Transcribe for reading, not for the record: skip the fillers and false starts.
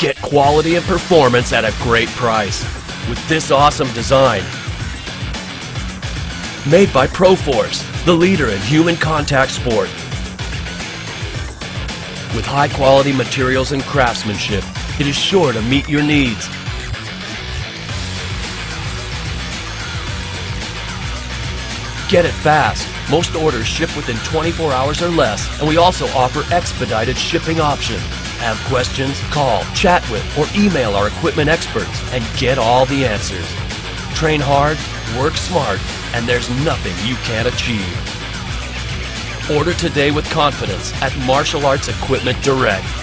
Get quality and performance at a great price with this awesome design. Made by ProForce, the leader in human contact sport. With high quality materials and craftsmanship, it is sure to meet your needs. Get it fast. Most orders ship within 24 hours or less, and we also offer expedited shipping options. Have questions? Call, chat with, or email our equipment experts and get all the answers. Train hard, work smart, and there's nothing you can't achieve. Order today with confidence at Martial Arts Equipment Direct.